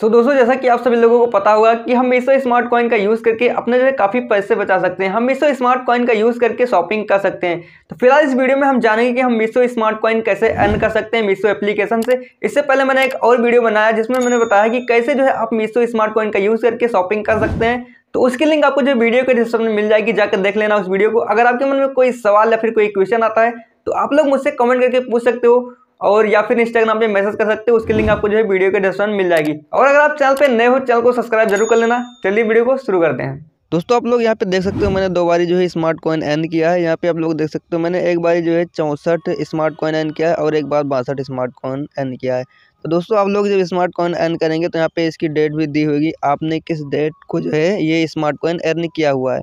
तो दोस्तों जैसा कि आप सभी लोगों को पता होगा कि हम मीशो स्मार्ट कॉइन का यूज़ करके अपने जो काफ़ी पैसे बचा सकते हैं, हम मीशो स्मार्ट कॉइन का यूज़ करके शॉपिंग कर सकते हैं। तो फिलहाल इस वीडियो में हम जानेंगे कि हम मीशो स्मार्ट कॉइन कैसे अर्न कर सकते हैं मीशो एप्लीकेशन से। इससे पहले मैंने एक और वीडियो बनाया जिसमें मैंने बताया कि कैसे जो है आप मीशो स्मार्ट कॉइन का यूज़ करके शॉपिंग कर सकते हैं, तो उसकी लिंक आपको जो वीडियो के डिस्क्रिप्शन में मिल जाएगी, जाकर देख लेना उस वीडियो को। अगर आपके मन में कोई सवाल या फिर कोई क्वेश्चन आता है तो आप लोग मुझसे कमेंट करके पूछ सकते हो और या फिर इंस्टाग्राम पे मैसेज कर सकते हो, उसकी लिंक आपको जो है वीडियो के डिस्क्रिप्शन में मिल जाएगी। और अगर आप चैनल पे नए हो, चैनल को सब्सक्राइब जरूर कर लेना। चलिए वीडियो को शुरू करते हैं। दोस्तों आप लोग यहाँ पे देख सकते हो मैंने 2 बार जो है स्मार्ट कॉइन अर्न किया है। यहाँ पे आप लोग देख सकते हो मैंने एक बार जो है 64 स्मार्ट कॉइन अर्न किया है और एक बार 62 स्मार्ट कॉइन अर्न किया है। तो दोस्तों आप लोग जब स्मार्ट कॉइन अर्न करेंगे तो यहाँ पे इसकी डेट भी दी होगी, आपने किस डेट को जो है ये स्मार्ट कॉइन अर्न किया हुआ है।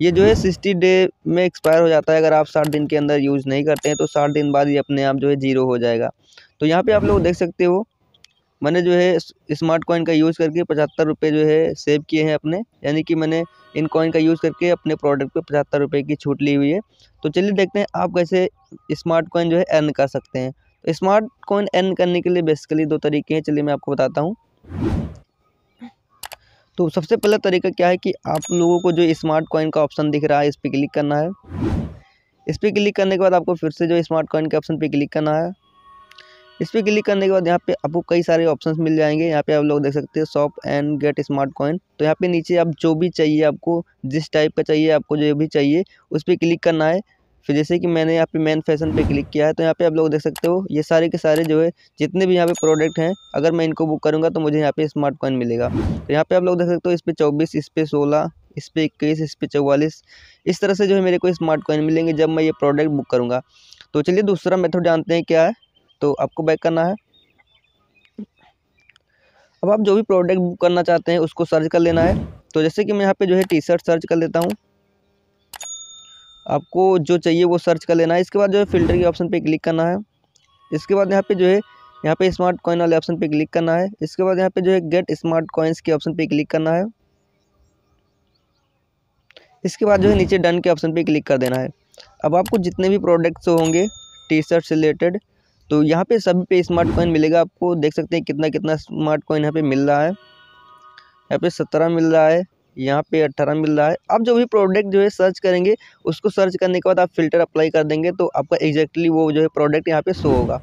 ये जो है 60 डे में एक्सपायर हो जाता है, अगर आप 60 दिन के अंदर यूज़ नहीं करते हैं तो 60 दिन बाद ये अपने आप जो है जीरो हो जाएगा। तो यहाँ पे आप लोग देख सकते हो मैंने जो है स्मार्ट कॉइन का यूज़ करके 75 रुपये जो है सेव किए हैं अपने, यानी कि मैंने इन कॉइन का यूज़ करके अपने प्रोडक्ट पे 75 रुपये की छूट ली हुई है। तो चलिए देखते हैं आप कैसे स्मार्ट कॉइन जो है अर्न कर सकते हैं। तो स्मार्ट कॉइन अर्न करने के लिए बेसिकली 2 तरीके हैं, चलिए मैं आपको बताता हूँ। तो सबसे पहला तरीका क्या है कि आप लोगों को जो स्मार्ट कॉइन का ऑप्शन दिख रहा है इस पर क्लिक करना है। इस पर क्लिक करने के बाद आपको फिर से जो स्मार्ट कॉइन के ऑप्शन पे क्लिक करना है। इस पर क्लिक करने के बाद यहाँ पे आपको कई सारे ऑप्शंस मिल जाएंगे। यहाँ पे आप लोग देख सकते हैं shop and get smart coin. तो यहाँ पे नीचे आप जो भी चाहिए, आपको जिस टाइप का चाहिए, आपको जो भी चाहिए उस पर क्लिक करना है। फिर जैसे कि मैंने यहाँ पे मेन फैशन पे क्लिक किया है तो यहाँ पे आप लोग देख सकते हो ये सारे के सारे जो है जितने भी यहाँ पे प्रोडक्ट हैं, अगर मैं इनको बुक करूँगा तो मुझे यहाँ पे स्मार्ट कॉइन मिलेगा। तो यहाँ पे आप लोग देख सकते हो इस पे 24, इस पे 16, इस पे 21, इस पे 44, इस तरह से जो है मेरे को स्मार्ट कॉइन मिलेंगे जब मैं ये प्रोडक्ट बुक करूँगा। तो चलिए दूसरा मेथड जानते हैं क्या है। तो आपको बैक करना है। अब आप जो भी प्रोडक्ट बुक करना चाहते हैं उसको सर्च कर लेना है। तो जैसे कि मैं यहाँ पर जो है टी शर्ट सर्च कर लेता हूँ, आपको जो चाहिए वो सर्च कर लेना है। इसके बाद जो है फ़िल्टर के ऑप्शन पे क्लिक करना है। इसके बाद यहाँ पे स्मार्ट कॉइन वाले ऑप्शन पे क्लिक करना है। इसके बाद यहाँ पे जो है गेट स्मार्ट कॉइन्स के ऑप्शन पे क्लिक करना है। इसके बाद जो है नीचे डन के ऑप्शन पे क्लिक कर देना है। अब आपको जितने भी प्रोडक्ट्स होंगे टी शर्ट से रिलेटेड, तो यहाँ पे सभी पे स्मार्ट कॉइन मिलेगा। आपको देख सकते हैं कितना कितना स्मार्ट कॉइन यहाँ पर मिल रहा है। यहाँ पर 17 मिल रहा है, यहाँ पे 18 मिल रहा है। आप जो भी प्रोडक्ट जो है सर्च करेंगे, उसको सर्च करने के बाद आप फ़िल्टर अप्लाई कर देंगे तो आपका एग्जैक्टली वो जो है प्रोडक्ट यहाँ पे शो होगा।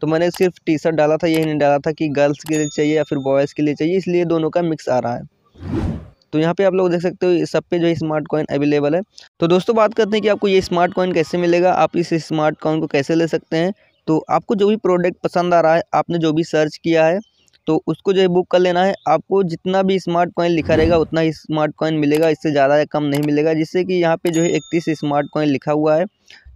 तो मैंने सिर्फ टी शर्ट डाला था, यही नहीं डाला था कि गर्ल्स के लिए चाहिए या फिर बॉयज़ के लिए चाहिए, इसलिए दोनों का मिक्स आ रहा है। तो यहाँ पे आप लोग देख सकते हो सब पे जो है स्मार्ट कॉइन अवेलेबल है। तो दोस्तों बात करते हैं कि आपको ये स्मार्ट कॉइन कैसे मिलेगा, आप इस स्मार्ट कॉइन को कैसे ले सकते हैं। तो आपको जो भी प्रोडक्ट पसंद आ रहा है, आपने जो भी सर्च किया है तो उसको जो है बुक कर लेना है। आपको जितना भी स्मार्ट कॉइन लिखा रहेगा उतना ही स्मार्ट कॉइन मिलेगा, इससे ज़्यादा या कम नहीं मिलेगा। जिससे कि यहाँ पे जो है 31 स्मार्ट कॉइन लिखा हुआ है,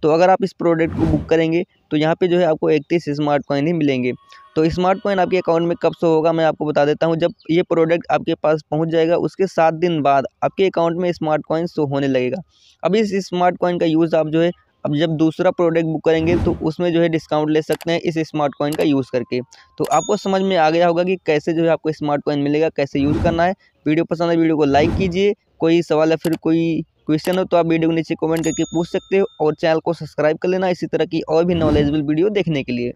तो अगर आप इस प्रोडक्ट को बुक करेंगे तो यहाँ पे जो है आपको 31 स्मार्ट कॉइन ही मिलेंगे। तो स्मार्ट कॉइन आपके अकाउंट में कब शो होगा मैं आपको बता देता हूँ। जब ये प्रोडक्ट आपके पास पहुँच जाएगा उसके 7 दिन बाद आपके अकाउंट में स्मार्ट कॉइन शो होने लगेगा। अब इस स्मार्ट कॉइन का यूज़ आप जो है अब जब दूसरा प्रोडक्ट बुक करेंगे तो उसमें जो है डिस्काउंट ले सकते हैं इस स्मार्ट कॉइन का यूज़ करके। तो आपको समझ में आ गया होगा कि कैसे जो है आपको स्मार्ट कॉइन मिलेगा, कैसे यूज़ करना है। वीडियो पसंद है वीडियो को लाइक कीजिए। कोई सवाल या फिर कोई क्वेश्चन हो तो आप वीडियो के नीचे कमेंट करके पूछ सकते हो और चैनल को सब्सक्राइब कर लेना इसी तरह की और भी नॉलेजेबल वीडियो देखने के लिए।